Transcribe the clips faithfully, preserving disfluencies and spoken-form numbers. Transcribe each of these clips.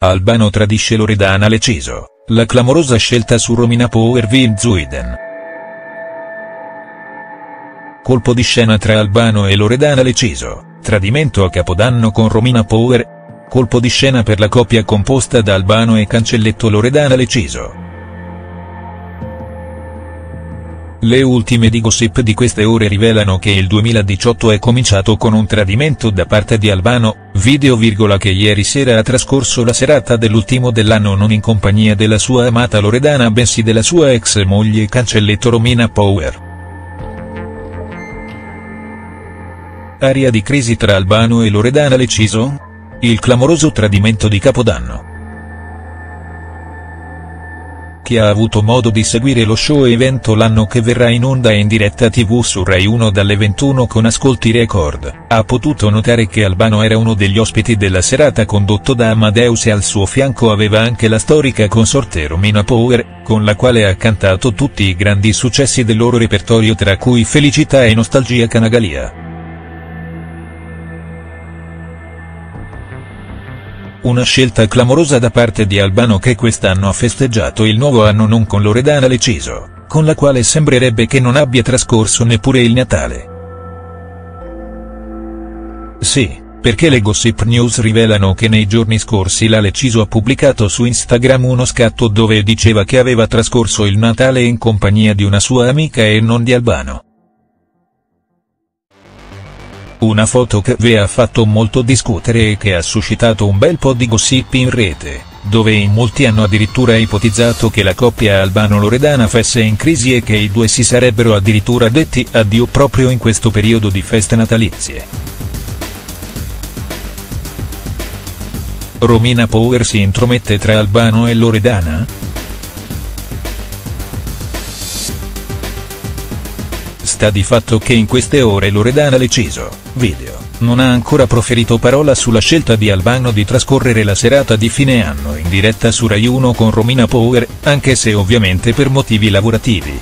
Albano tradisce Loredana Lecciso, la clamorosa scelta su Romina Power vs Zuiden. Colpo di scena tra Albano e Loredana Lecciso, tradimento a Capodanno con Romina Power. Colpo di scena per la coppia composta da Albano e Cancelletto Loredana Lecciso. Le ultime di gossip di queste ore rivelano che il duemiladiciotto è cominciato con un tradimento da parte di Albano, video virgola che ieri sera ha trascorso la serata dell'ultimo dell'anno non in compagnia della sua amata Loredana bensì della sua ex moglie Cancelletto Romina Power. Aria di crisi tra Albano e Loredana Lecciso? Il clamoroso tradimento di Capodanno. Chi ha avuto modo di seguire lo show evento l'anno che verrà in onda in diretta tivù su Rai uno dalle ventuno con ascolti record, ha potuto notare che Albano era uno degli ospiti della serata condotto da Amadeus e al suo fianco aveva anche la storica consorte Romina Power, con la quale ha cantato tutti i grandi successi del loro repertorio tra cui Felicità e Nostalgia Canagalia. Una scelta clamorosa da parte di Albano che quest'anno ha festeggiato il nuovo anno non con Loredana Lecciso, con la quale sembrerebbe che non abbia trascorso neppure il Natale. Sì, perché le Gossip News rivelano che nei giorni scorsi la Lecciso ha pubblicato su Instagram uno scatto dove diceva che aveva trascorso il Natale in compagnia di una sua amica e non di Albano. Una foto che vi ha fatto molto discutere e che ha suscitato un bel po' di gossip in rete, dove in molti hanno addirittura ipotizzato che la coppia Albano-Loredana fosse in crisi e che i due si sarebbero addirittura detti addio proprio in questo periodo di feste natalizie. Romina Power si intromette tra Albano e Loredana? Sta di fatto che in queste ore Loredana Lecciso, video, non ha ancora proferito parola sulla scelta di Albano di trascorrere la serata di fine anno in diretta su Rai uno con Romina Power, anche se ovviamente per motivi lavorativi.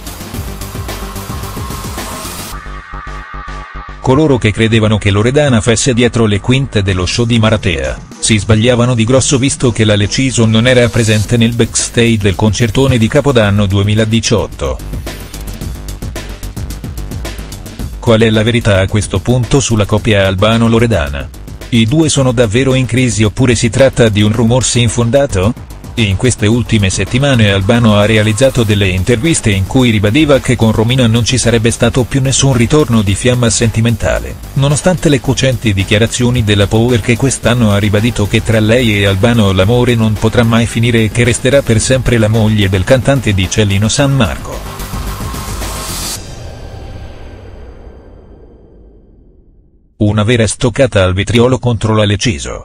Coloro che credevano che Loredana fosse dietro le quinte dello show di Maratea, si sbagliavano di grosso visto che la Lecciso non era presente nel backstage del concertone di Capodanno duemiladiciotto. Qual è la verità a questo punto sulla coppia Albano-Loredana? I due sono davvero in crisi oppure si tratta di un rumorsi infondato? In queste ultime settimane Albano ha realizzato delle interviste in cui ribadiva che con Romina non ci sarebbe stato più nessun ritorno di fiamma sentimentale, nonostante le cocenti dichiarazioni della Power che quest'anno ha ribadito che tra lei e Albano l'amore non potrà mai finire e che resterà per sempre la moglie del cantante di Cellino San Marco. Una vera stoccata al vetriolo contro la Lecciso.